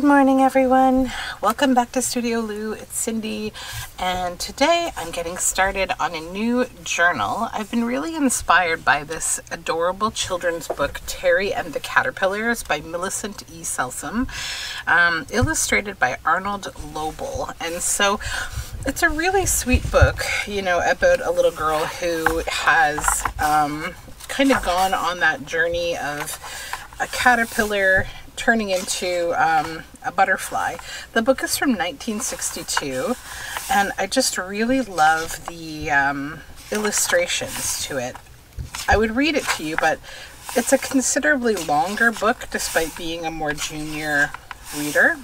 Good morning, everyone. Welcome back to Studioloo. It's Cindy, and today I'm getting started on a new journal. I've been really inspired by this adorable children's book, Terry and the Caterpillars by Millicent E. Selsom, illustrated by Arnold Lobel. And so it's a really sweet book, you know, about a little girl who has kind of gone on that journey of a caterpillar turning into a butterfly. The book is from 1962, and I just really love the illustrations to it. I would read it to you, but it's a considerably longer book despite being a more junior reader.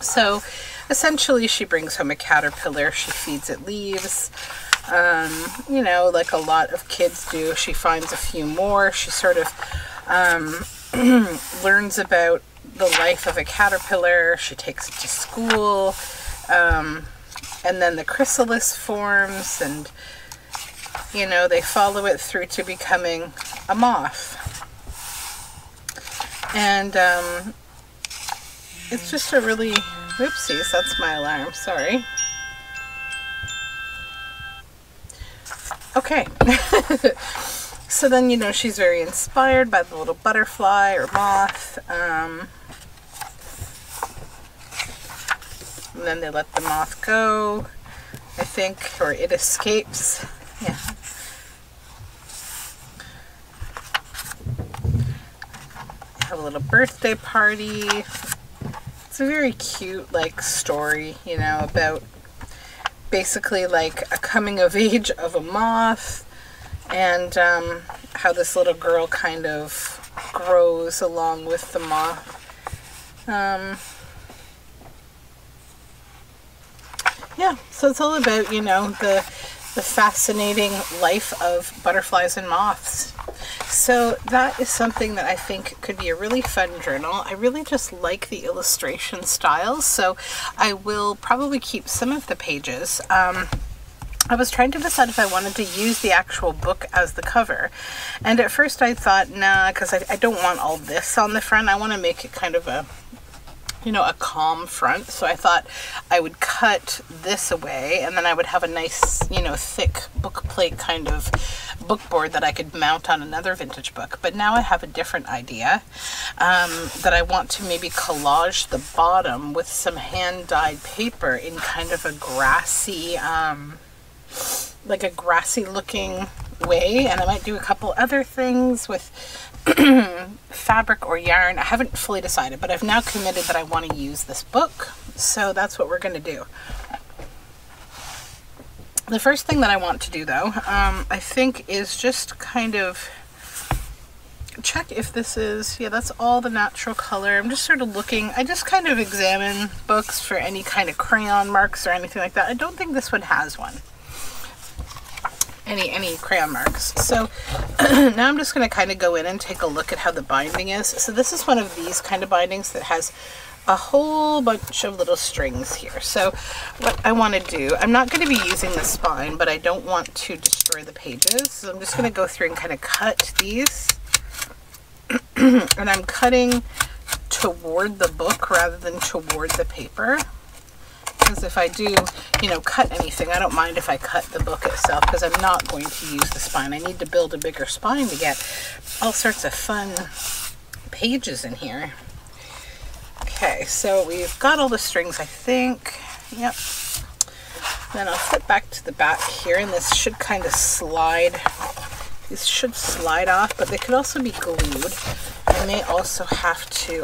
So essentially she brings home a caterpillar, she feeds it leaves, you know, like a lot of kids do. She finds a few more, she sort of learns about the life of a caterpillar, she takes it to school, and then the chrysalis forms, and you know, they follow it through to becoming a moth. And it's just a really, whoopsies, that's my alarm, sorry. Okay. So then, you know, she's very inspired by the little butterfly or moth. And then they let the moth go, I think, or it escapes. Yeah. Have a little birthday party. It's a very cute, like, story, you know, about basically like a coming of age of a moth, and how this little girl kind of grows along with the moth. Yeah, so it's all about, you know, the fascinating life of butterflies and moths. So that is something that I think could be a really fun journal. I really just like the illustration style, so I will probably keep some of the pages. I was trying to decide if I wanted to use the actual book as the cover. And at first I thought, nah, because I don't want all this on the front. I want to make it kind of a, you know, a calm front. So I thought I would cut this away, and then I would have a nice, you know, thick book plate kind of book board that I could mount on another vintage book. But now I have a different idea, that I want to maybe collage the bottom with some hand-dyed paper in kind of a grassy, like a grassy looking way, and I might do a couple other things with fabric or yarn. I haven't fully decided, but I've now committed that I want to use this book, so that's what we're going to do. The first thing that I want to do, though, I think, is just kind of check if this is, yeah, that's all the natural color. I'm just sort of looking. I just kind of examine books for any kind of crayon marks or anything like that. I don't think this one has one, any crayon marks. So now I'm just going to kind of go in and take a look at how the binding is. So this is one of these kind of bindings that has a whole bunch of little strings here. So what I want to do, I'm not going to be using the spine, but I don't want to destroy the pages, so I'm just going to go through and kind of cut these. And I'm cutting toward the book rather than toward the paper, because if I do, you know, cut anything, I don't mind if I cut the book itself, because I'm not going to use the spine. I need to build a bigger spine to get all sorts of fun pages in here. Okay, so we've got all the strings, I think. Yep. Then I'll flip back to the back here, and this should kind of slide. These should slide off, but they could also be glued. I may also have to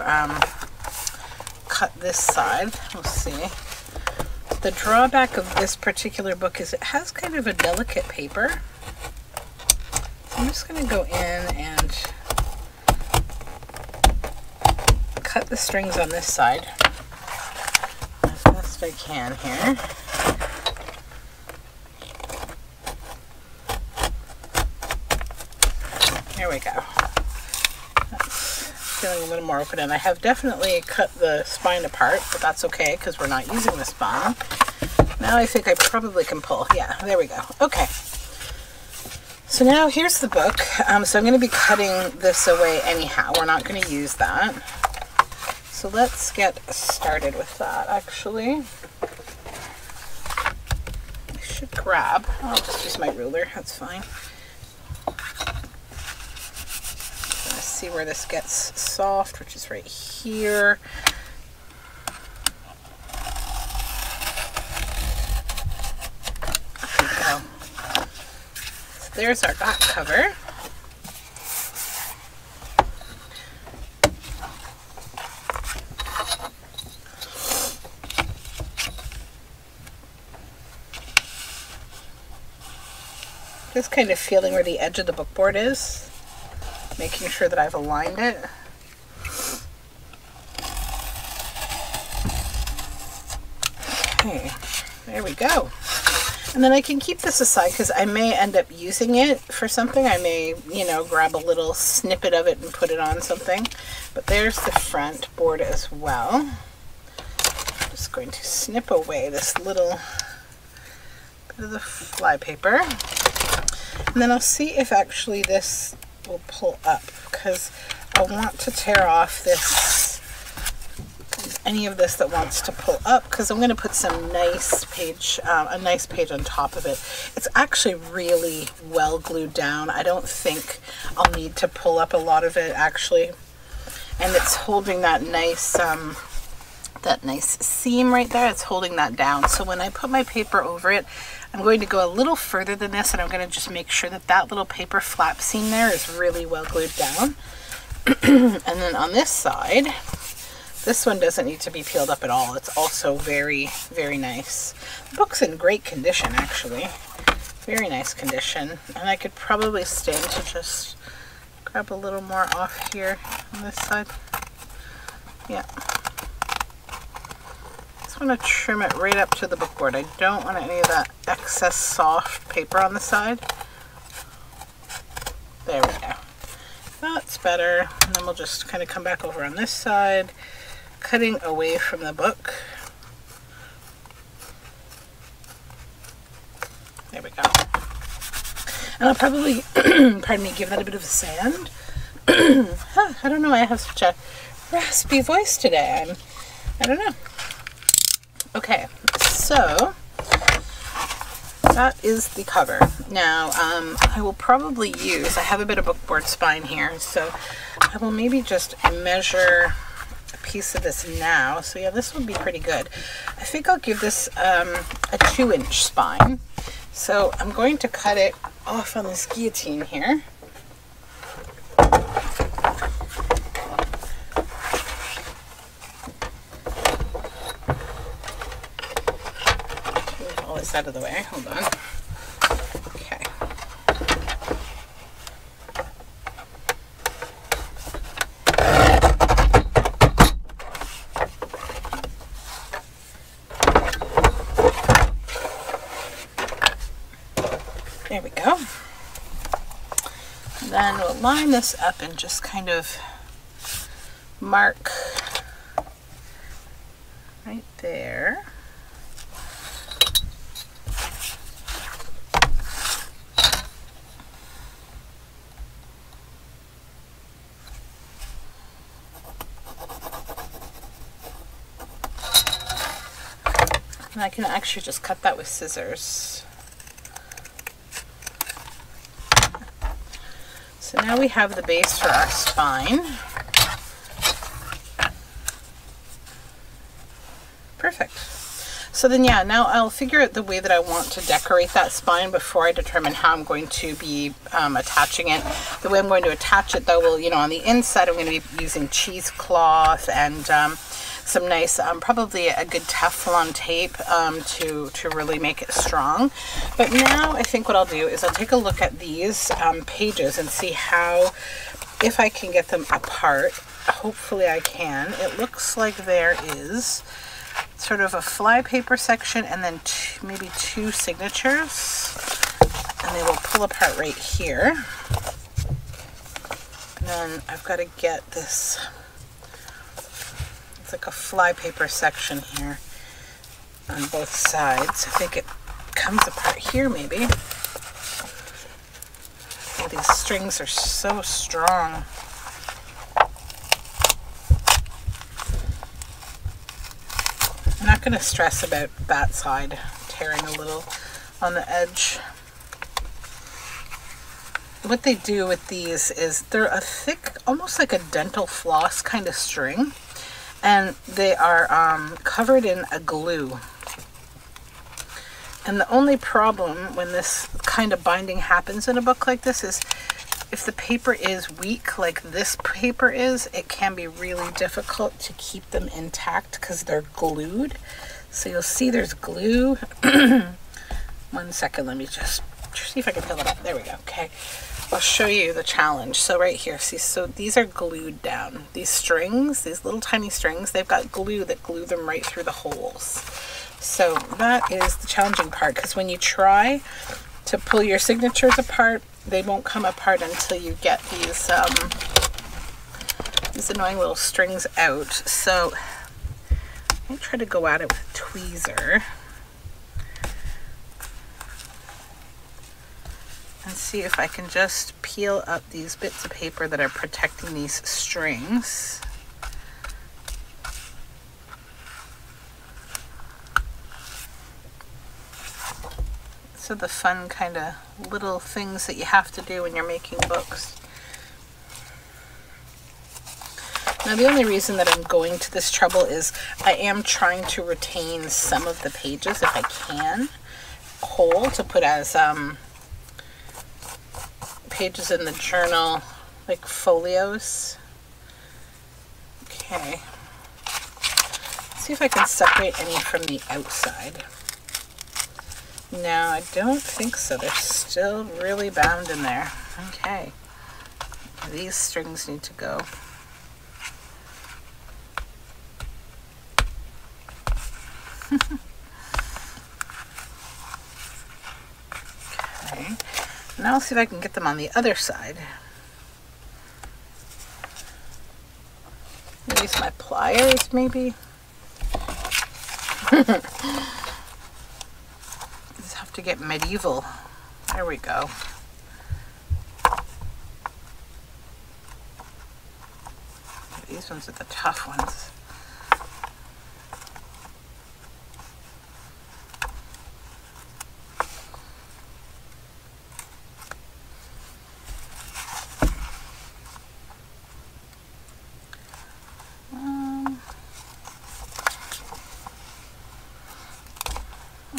cut this side. We'll see. The drawback of this particular book is it has kind of a delicate paper. So I'm just going to go in and cut the strings on this side as best I can here. There we go. That's feeling a little more open, and I have definitely cut the spine apart, but that's okay because we're not using the spine. Now I think I probably can pull. Yeah, there we go. Okay. So now here's the book. So I'm going to be cutting this away anyhow. We're not going to use that. So let's get started with that. Actually, I should grab, I'll just use my ruler, that's fine. Let's see where this gets soft, which is right here. There we go. So there's our back cover. Just kind of feeling where the edge of the bookboard is, making sure that I've aligned it. Okay, there we go. And then I can keep this aside because I may end up using it for something. I may, you know, grab a little snippet of it and put it on something. But there's the front board as well. I'm just going to snip away this little bit of the fly paper. And then I'll see if actually this will pull up, because I want to tear off this, any of this that wants to pull up, because I'm going to put some nice page, a nice page on top of it. It's actually really well glued down. I don't think I'll need to pull up a lot of it actually, and it's holding that nice seam right there. It's holding that down. So when I put my paper over it, I'm going to go a little further than this, and I'm going to just make sure that that little paper flap seam there is really well glued down. And then on this side, this one doesn't need to be peeled up at all. It's also very, very nice. The book's in great condition, actually. Very nice condition. And I could probably stand to just grab a little more off here on this side. Yeah. I want to trim it right up to the bookboard. I don't want any of that excess soft paper on the side. There we go. That's better. And then we'll just kind of come back over on this side, cutting away from the book. There we go. And I'll probably, pardon me, give that a bit of a sand. Huh, I don't know why I have such a raspy voice today. I don't know. Okay, so that is the cover. Now, I will probably use, I have a bit of bookboard spine here, so I will maybe just measure a piece of this now. So yeah, this would be pretty good. I think I'll give this a 2-inch spine. So I'm going to cut it off on this guillotine here. Out of the way. Hold on. Okay. There we go. And then we'll line this up and just kind of mark right there. And I can actually just cut that with scissors. So now we have the base for our spine. Perfect. So then yeah, now I'll figure out the way that I want to decorate that spine before I determine how I'm going to be attaching it. The way I'm going to attach it though, will, you know, on the inside I'm going to be using cheesecloth and some nice, probably a good Teflon tape to really make it strong. But now I think what I'll do is I'll take a look at these pages and see how, if I can get them apart. Hopefully I can. It looks like there is sort of a fly paper section and then maybe two signatures, and they will pull apart right here. And then I've got to get this, it's like a fly paper section here on both sides. I think it comes apart here maybe. Oh, these strings are so strong. going to stress about that side, tearing a little on the edge. What they do with these is they're a thick, almost like a dental floss kind of string, and they are covered in a glue. And the only problem when this kind of binding happens in a book like this is if the paper is weak, like this paper is, it can be really difficult to keep them intact because they're glued. So you'll see there's glue. 1 second, let me just see if I can fill it up. There we go. Okay, I'll show you the challenge. So right here, see, so these are glued down. These strings, these little tiny strings, they've got glue that glue them right through the holes. So that is the challenging part, because when you try to pull your signatures apart, they won't come apart until you get these annoying little strings out. So I'm gonna try to go at it with a tweezer and see if I can just peel up these bits of paper that are protecting these strings. So the fun kind of little things that you have to do when you're making books. Now the only reason that I'm going to this trouble is I am trying to retain some of the pages, if I can, whole, to put as pages in the journal, like folios. Okay. Let's see if I can separate any from the outside. No, I don't think so. They're still really bound in there. Okay. These strings need to go. Okay. Now I'll see if I can get them on the other side. Use my pliers, maybe. To get medieval. There we go. These ones are the tough ones.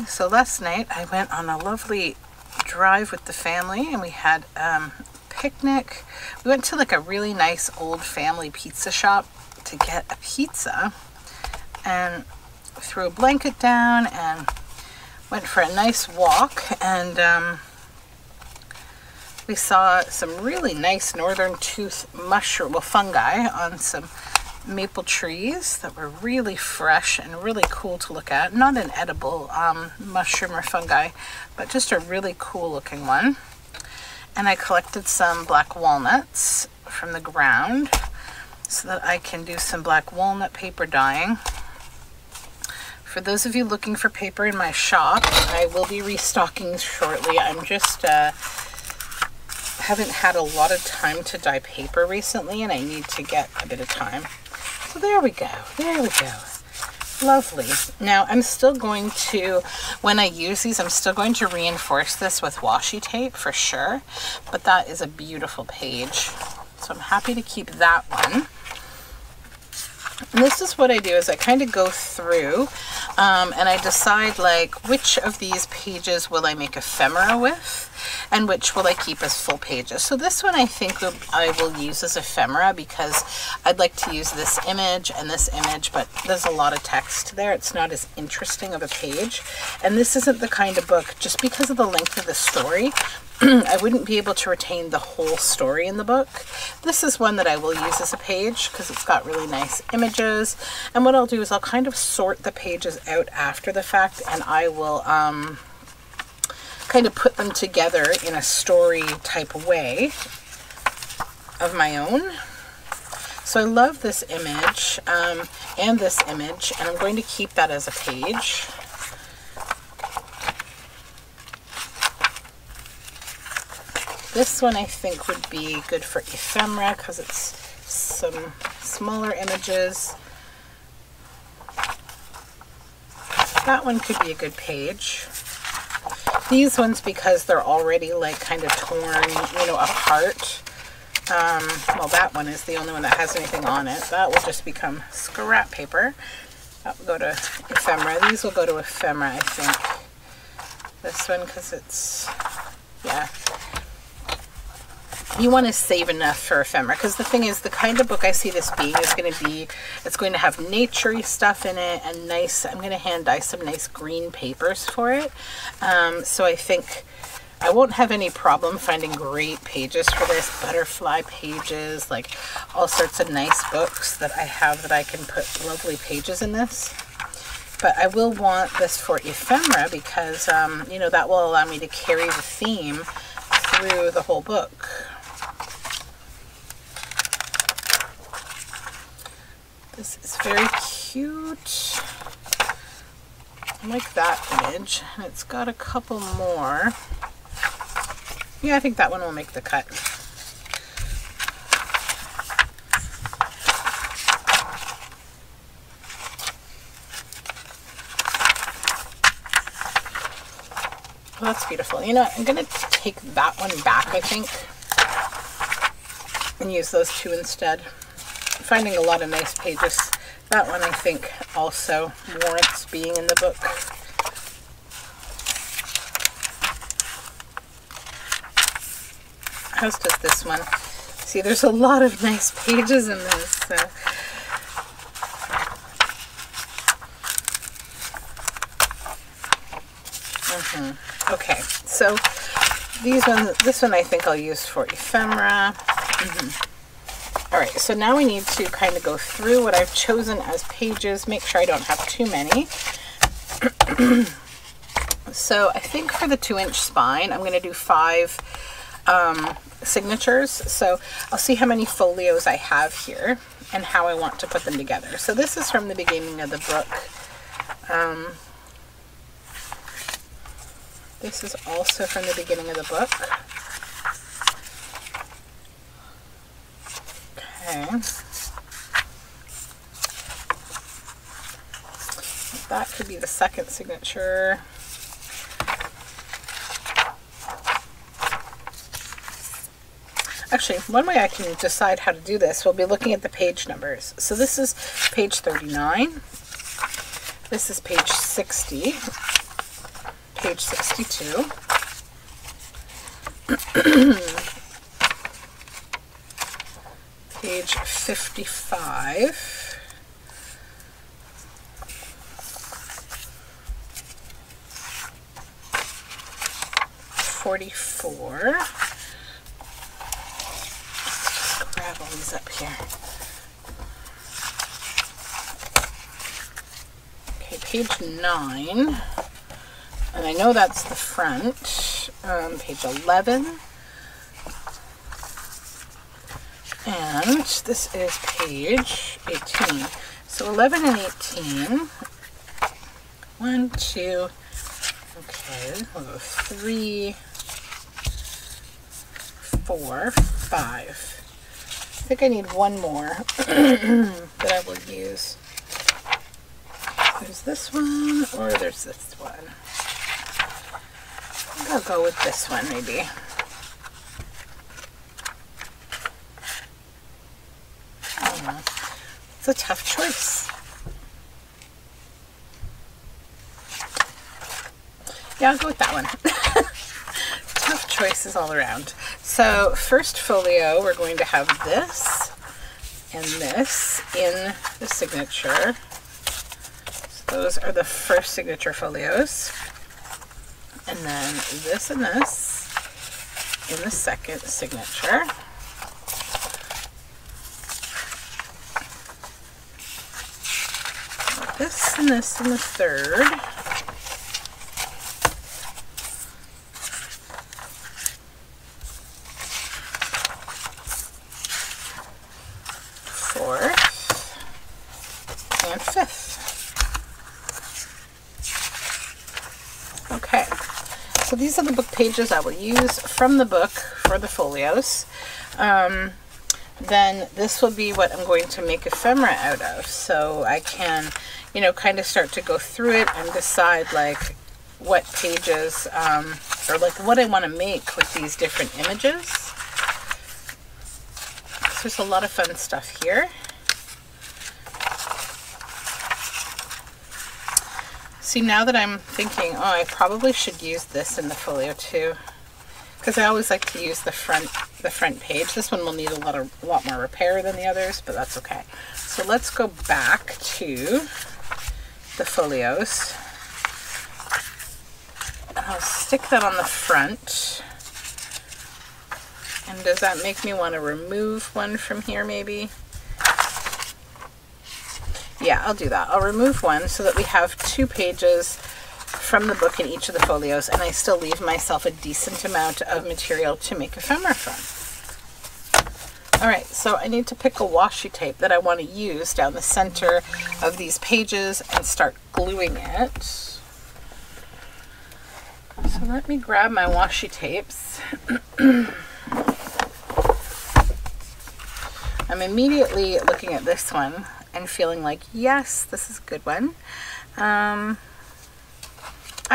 So last night I went on a lovely drive with the family, and we had a picnic. We went to like a really nice old family pizza shop to get a pizza, and threw a blanket down and went for a nice walk, and we saw some really nice northern tooth mushroom, well, fungi on some maple trees that were really fresh and really cool to look at. Not an edible mushroom or fungi, but just a really cool looking one. And I collected some black walnuts from the ground so that I can do some black walnut paper dyeing. For those of you looking for paper in my shop, I will be restocking shortly. I'm just haven't had a lot of time to dye paper recently, and I need to get a bit of time. So there we go. There we go. Lovely. Now I'm still going to, when I use these, I'm still going to reinforce this with washi tape for sure. But that is a beautiful page. So I'm happy to keep that one. And this is what I do, is I kind of go through and I decide like which of these pages will I make ephemera with and which will I keep as full pages. So this one I think I will use as ephemera because I'd like to use this image and this image, but there's a lot of text there. It's not as interesting of a page. And this isn't the kind of book, just because of the length of the story, I wouldn't be able to retain the whole story in the book. This is one that I will use as a page because it's got really nice images. And what I'll do is I'll kind of sort the pages out after the fact, and I will kind of put them together in a story type way of my own. So I love this image and this image, and I'm going to keep that as a page. This one I think would be good for ephemera because it's some smaller images. That one could be a good page. These ones, because they're already like kind of torn, you know, apart. Well, that one is the only one that has anything on it. That will just become scrap paper. That will go to ephemera. These will go to ephemera, I think. This one, because it's, yeah. You want to save enough for ephemera, because the thing is, the kind of book I see this being is going to be, it's going to have naturey stuff in it, and nice, I'm going to hand dye some nice green papers for it. So I think I won't have any problem finding great pages for this, butterfly pages, like all sorts of nice books that I have that I can put lovely pages in this. But I will want this for ephemera because, you know, that will allow me to carry the theme through the whole book. This is very cute. I like that image. And it's got a couple more. Yeah, I think that one will make the cut. Well, that's beautiful. You know, I'm going to take that one back, I think, and use those two instead. Finding a lot of nice pages. That one I think also warrants being in the book. How does this one? See, there's a lot of nice pages in this. So. Okay, so these ones, this one I think I'll use for ephemera. Alright, so now we need to kind of go through what I've chosen as pages, make sure I don't have too many. So I think for the 2-inch spine, I'm going to do 5 signatures. So I'll see how many folios I have here and how I want to put them together. So this is from the beginning of the book. This is also from the beginning of the book. Okay. That could be the second signature. Actually, one way I can decide how to do this will be looking at the page numbers. So this is page 39. This is page 60. Page 62. Page 55, #44. Let's just grab all these up here. Okay, page 9, and I know that's the front. Page 11. And this is page 18. So 11 and 18. 1, 2, okay, we'll go 3, 4, 5. I think I need one more that I will use. There's this one, or there's this one. I think I'll go with this one, maybe. It's a tough choice. Yeah, I'll go with that one. Tough choices all around. So first folio, we're going to have this and this in the signature. So those are the first signature folios. And then this and this in the second signature. This and this in the third. Fourth. And fifth. Okay. So these are the book pages I will use from the book for the folios. then this will be what I'm going to make ephemera out of. So I can, you know, kind of start to go through it and decide like what pages or like what I want to make with these different images. So there's a lot of fun stuff here. See, now that I'm thinking, oh, I probably should use this in the folio too, because I always like to use the front page. This one will need a lot more repair than the others, but that's okay. So let's go back to the folios. I'll stick that on the front. And does that make me want to remove one from here maybe? Yeah, I'll do that. I'll remove one so that we have 2 pages from the book in each of the folios, and I still leave myself a decent amount of material to make ephemera from. Alright, so I need to pick a washi tape that I want to use down the center of these pages and start gluing it. So let me grab my washi tapes. I'm immediately looking at this one and feeling like, yes, this is a good one. I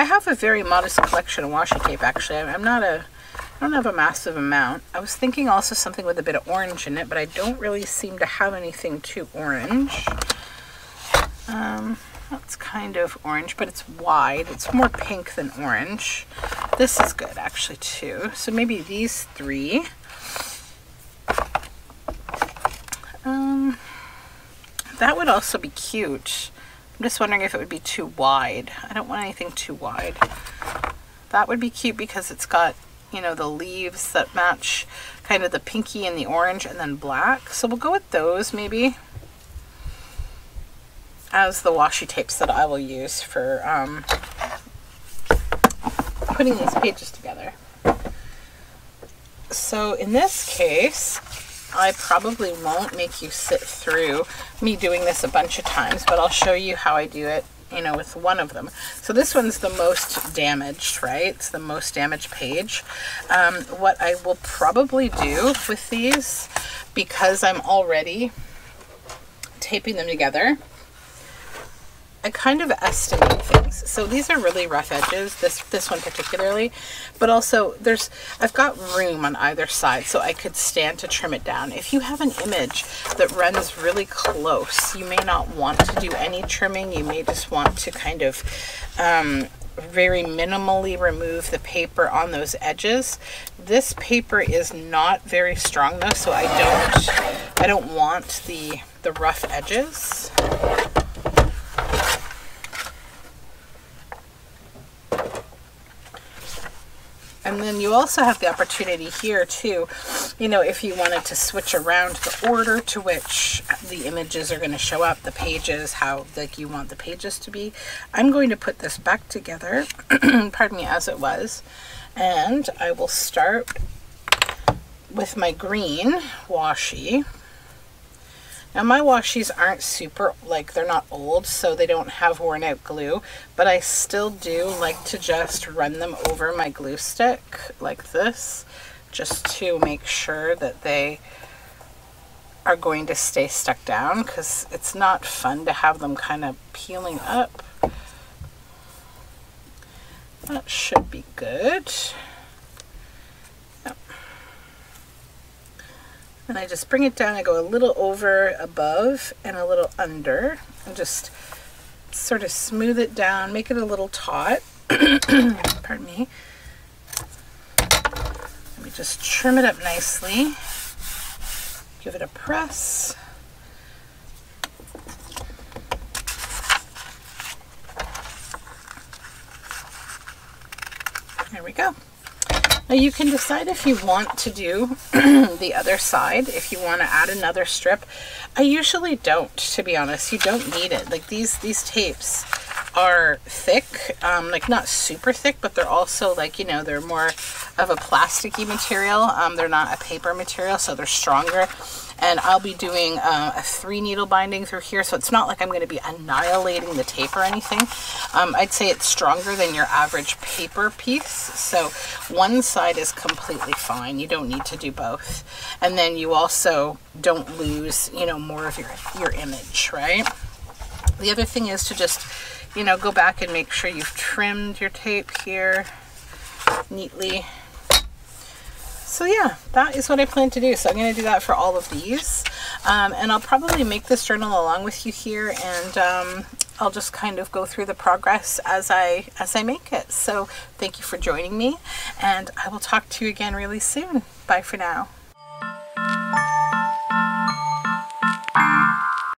have a very modest collection of washi tape, actually. I don't have a massive amount. I was thinking also something with a bit of orange in it, but I don't really seem to have anything too orange. That's kind of orange, but it's wide. It's more pink than orange. This is good, actually, too. So maybe these 3. That would also be cute. I'm just wondering if it would be too wide. I don't want anything too wide. That would be cute because it's got, you know, the leaves that match kind of the pinky and the orange and then black. So we'll go with those maybe as the washi tapes that I will use for putting these pages together. So in this case, I probably won't make you sit through me doing this a bunch of times, but I'll show you how I do it, you know, with one of them. So this one's the most damaged, right? It's the most damaged page. What I will probably do with these, because I'm already taping them together, I kind of estimate things. So these are really rough edges, this one particularly, but also I've got room on either side, so I could stand to trim it down. If you have an image that runs really close, you may not want to do any trimming. You may just want to kind of very minimally remove the paper on those edges. This paper is not very strong though, so I don't want the rough edges. And then you also have the opportunity here too, you know, if you wanted to switch around the order to which the images are going to show up, the pages, how like you want the pages to be. I'm going to put this back together, pardon me, as it was, and I will start with my green washi. Now my washis aren't super, like they're not old, so they don't have worn out glue, but I still do like to just run them over my glue stick like this, just to make sure that they are going to stay stuck down, because it's not fun to have them kind of peeling up. That should be good. And I just bring it down, I go a little over above and a little under, and just sort of smooth it down, make it a little taut. Pardon me. Let me just trim it up nicely, give it a press. There we go. Now you can decide if you want to do the other side, if you want to add another strip. I usually don't, to be honest. You don't need it. Like these tapes are thick, like not super thick, but they're also like, you know, they're more of a plasticky material. They're not a paper material, so they're stronger. And I'll be doing a 3-needle binding through here, so it's not like I'm going to be annihilating the tape or anything. I'd say it's stronger than your average paper piece, so one side is completely fine. You don't need to do both. And then you also don't lose, you know, more of your image, right? The other thing is to just, you know, go back and make sure you've trimmed your tape here neatly. So yeah, that is what I plan to do. So I'm going to do that for all of these. And I'll probably make this journal along with you here, and I'll just kind of go through the progress as I make it. So thank you for joining me, and I will talk to you again really soon. Bye for now.